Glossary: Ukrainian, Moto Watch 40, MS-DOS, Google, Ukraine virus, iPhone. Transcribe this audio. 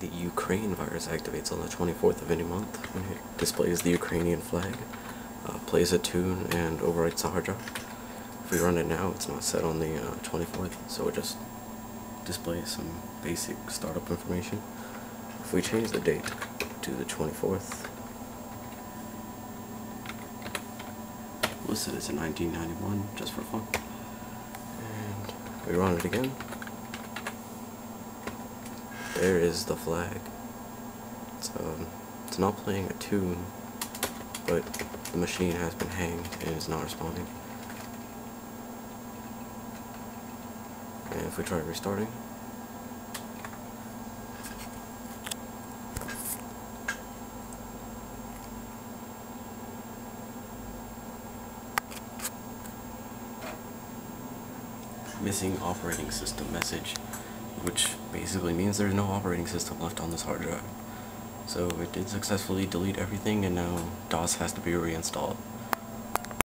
the Ukraine virus activates on the 24th of any month when it displays the Ukrainian flag, plays a tune, and overwrites the hard drive. If we run it now, it's not set on the 24th, so it just displays some basic startup information. If we change the date to the 24th, we'll set it to 1991 just for fun, and we run it again. There is the flag. It's not playing a tune, but the machine has been hanged and is not responding. And if we try restarting, missing operating system message, which basically means there's no operating system left on this hard drive. So it did successfully delete everything, and now DOS has to be reinstalled.